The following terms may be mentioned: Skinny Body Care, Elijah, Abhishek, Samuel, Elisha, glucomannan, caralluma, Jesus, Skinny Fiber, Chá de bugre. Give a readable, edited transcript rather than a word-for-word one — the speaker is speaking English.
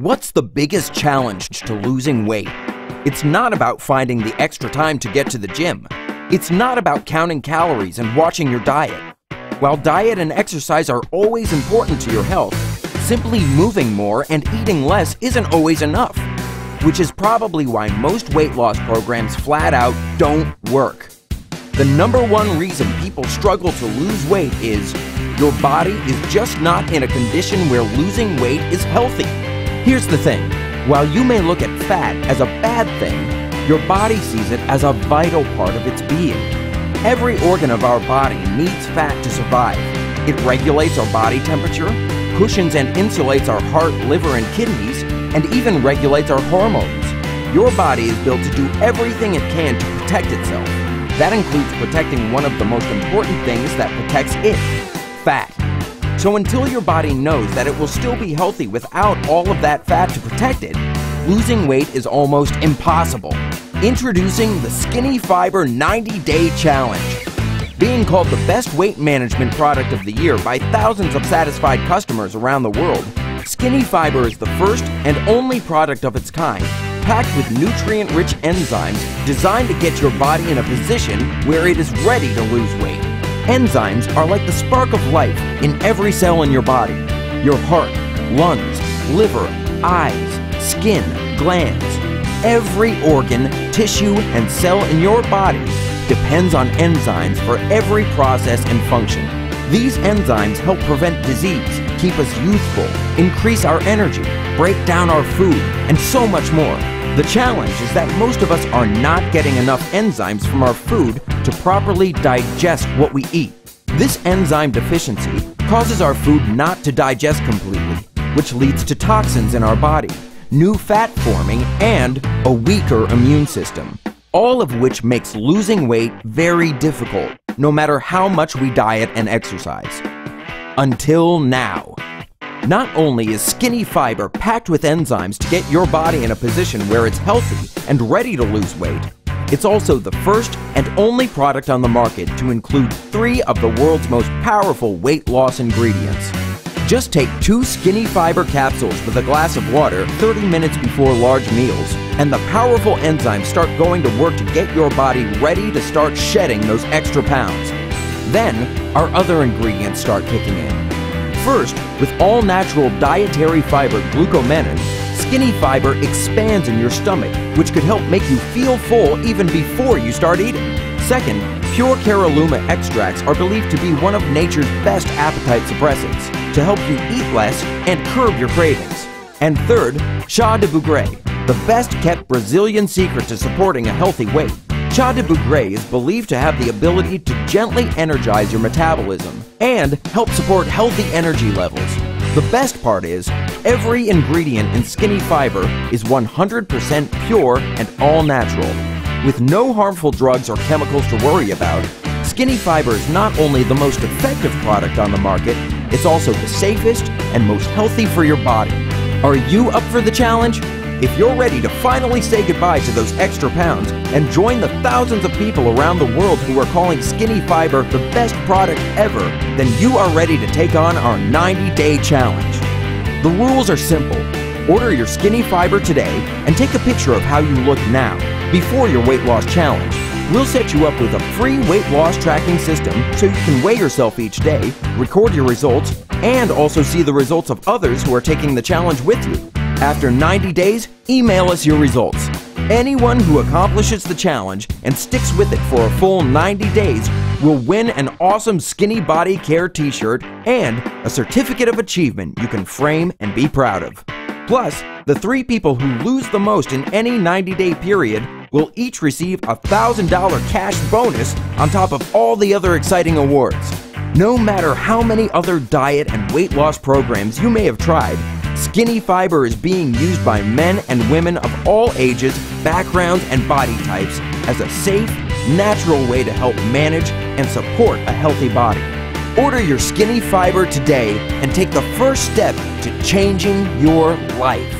What's the biggest challenge to losing weight? It's not about finding the extra time to get to the gym. It's not about counting calories and watching your diet. While diet and exercise are always important to your health, simply moving more and eating less isn't always enough, which is probably why most weight loss programs flat out don't work. The number one reason people struggle to lose weight is your body is just not in a condition where losing weight is healthy. Here's the thing, while you may look at fat as a bad thing, your body sees it as a vital part of its being. Every organ of our body needs fat to survive. It regulates our body temperature, cushions and insulates our heart, liver, and kidneys, and even regulates our hormones. Your body is built to do everything it can to protect itself. That includes protecting one of the most important things that protects it, fat. So until your body knows that it will still be healthy without all of that fat to protect it, losing weight is almost impossible. Introducing the Skinny Fiber 90-Day Challenge. Being called the best weight management product of the year by thousands of satisfied customers around the world, Skinny Fiber is the first and only product of its kind, packed with nutrient-rich enzymes designed to get your body in a position where it is ready to lose weight. Enzymes are like the spark of life in every cell in your body. Your heart, lungs, liver, eyes, skin, glands. Every organ, tissue, and cell in your body depends on enzymes for every process and function. These enzymes help prevent disease, keep us youthful, increase our energy, break down our food, and so much more. The challenge is that most of us are not getting enough enzymes from our food to properly digest what we eat. This enzyme deficiency causes our food not to digest completely, which leads to toxins in our body, new fat forming, and a weaker immune system. All of which makes losing weight very difficult, no matter how much we diet and exercise. Until now. Not only is Skinny Fiber packed with enzymes to get your body in a position where it's healthy and ready to lose weight, it's also the first and only product on the market to include 3 of the world's most powerful weight loss ingredients. Just take 2 Skinny Fiber capsules with a glass of water 30 minutes before large meals, and the powerful enzymes start going to work to get your body ready to start shedding those extra pounds. Then, our other ingredients start kicking in. First, with all-natural dietary fiber glucomannan, Skinny Fiber expands in your stomach, which could help make you feel full even before you start eating. Second, pure caralluma extracts are believed to be one of nature's best appetite suppressants to help you eat less and curb your cravings. And third, chá de bugre, the best-kept Brazilian secret to supporting a healthy weight. Chá de bugre is believed to have the ability to gently energize your metabolism and help support healthy energy levels. The best part is, every ingredient in Skinny Fiber is 100% pure and all-natural. With no harmful drugs or chemicals to worry about, Skinny Fiber is not only the most effective product on the market, it's also the safest and most healthy for your body. Are you up for the challenge? If you're ready to finally say goodbye to those extra pounds and join the thousands of people around the world who are calling Skinny Fiber the best product ever, then you are ready to take on our 90-day challenge. The rules are simple. Order your Skinny Fiber today and take a picture of how you look now before your weight loss challenge. We'll set you up with a free weight loss tracking system so you can weigh yourself each day, record your results, and also see the results of others who are taking the challenge with you. After 90 days, email us your results. Anyone who accomplishes the challenge and sticks with it for a full 90 days will win an awesome Skinny Body Care t-shirt and a certificate of achievement you can frame and be proud of. Plus, the 3 people who lose the most in any 90-day period will each receive a $1,000 cash bonus on top of all the other exciting awards. No matter how many other diet and weight loss programs you may have tried, Skinny Fiber is being used by men and women of all ages, backgrounds, and body types as a safe, natural way to help manage and support a healthy body. Order your Skinny Fiber today and take the first step to changing your life.